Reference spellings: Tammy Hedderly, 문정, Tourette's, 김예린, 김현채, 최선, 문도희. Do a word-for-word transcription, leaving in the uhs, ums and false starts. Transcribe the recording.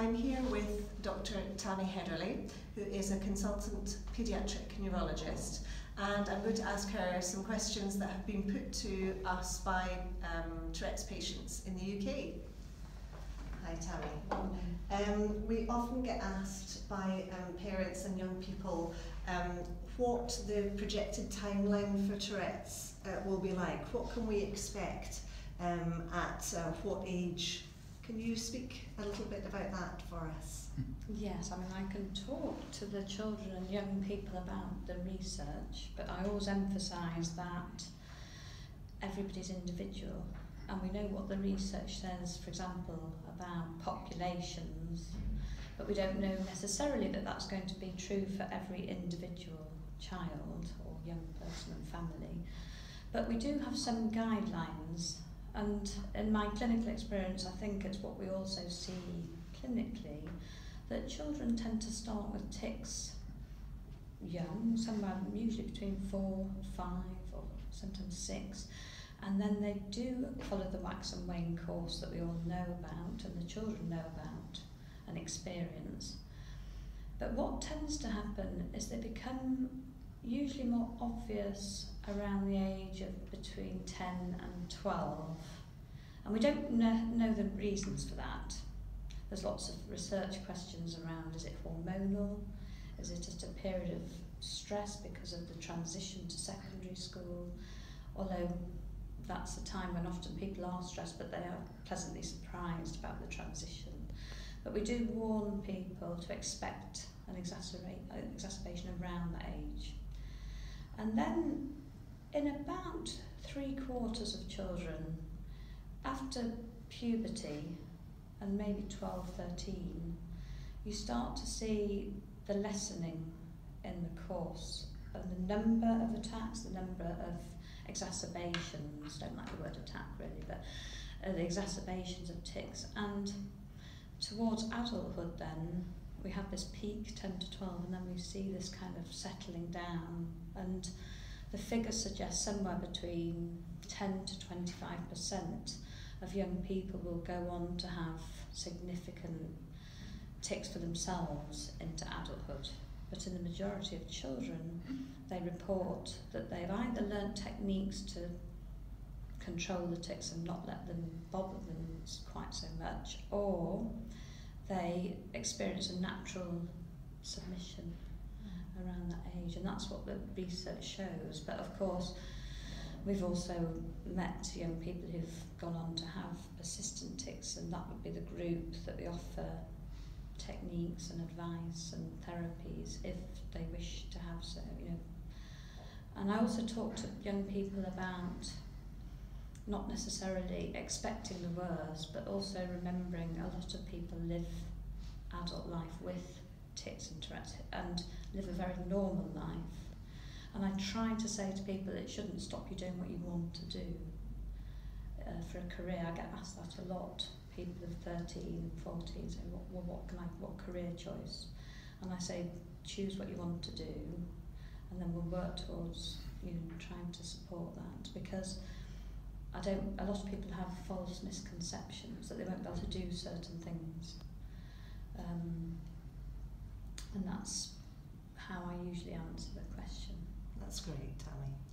I'm here with Doctor Tammy Hedderly, who is a consultant paediatric neurologist, and I'm going to ask her some questions that have been put to us by um, Tourette's patients in the U K. Hi Tammy. Um, we often get asked by um, parents and young people um, what the projected timeline for Tourette's uh, will be like. What can we expect um, at uh, what age? Can you speak a little bit about that for us? Yes, I mean, I can talk to the children and young people about the research, but I always emphasise that everybody's individual, and we know what the research says, for example, about populations, but we don't know necessarily that that's going to be true for every individual child or young person and family. But we do have some guidelines. And in my clinical experience, I think it's what we also see clinically, that children tend to start with tics young, somewhere usually between four, five, or sometimes six, and then they do follow the wax and wane course that we all know about, and the children know about and experience. But what tends to happen is they become usually more obvious around the age of between ten and twelve. And we don't kn know the reasons for that. There's lots of research questions around, is it hormonal? Is it just a period of stress because of the transition to secondary school? Although that's the time when often people are stressed, but they are pleasantly surprised about the transition. But we do warn people to expect an exacerbation around that age. And then in about three quarters of children, after puberty and maybe twelve, thirteen, you start to see the lessening in the course of the number of attacks, the number of exacerbations, don't like the word attack really, but uh, the exacerbations of tics. And towards adulthood then, we have this peak ten to twelve, and then we see this kind of settling down, and the figure suggests somewhere between ten to twenty-five percent of young people will go on to have significant tics for themselves into adulthood. But in the majority of children, they report that they've either learnt techniques to control the tics and not let them bother them quite so much, or they experience a natural submission around that age, and that's what the research shows. But of course, we've also met young people who've gone on to have persistent tics, and that would be the group that we offer techniques and advice and therapies if they wish to have so, you know. And I also talk to young people about not necessarily expecting the worst, but also remembering a lot of people live adult life with tics and Tourette's and live a very normal life. And I try to say to people that it shouldn't stop you doing what you want to do uh, for a career. I get asked that a lot. People of thirteen and fourteen say, what, well, what can I, what career choice? And I say, choose what you want to do, and then we'll work towards, you know, trying to support that, because I don't, a lot of people have false misconceptions that they won't be able to do certain things. Um, and that's how I usually answer the question. That's great, Tammy.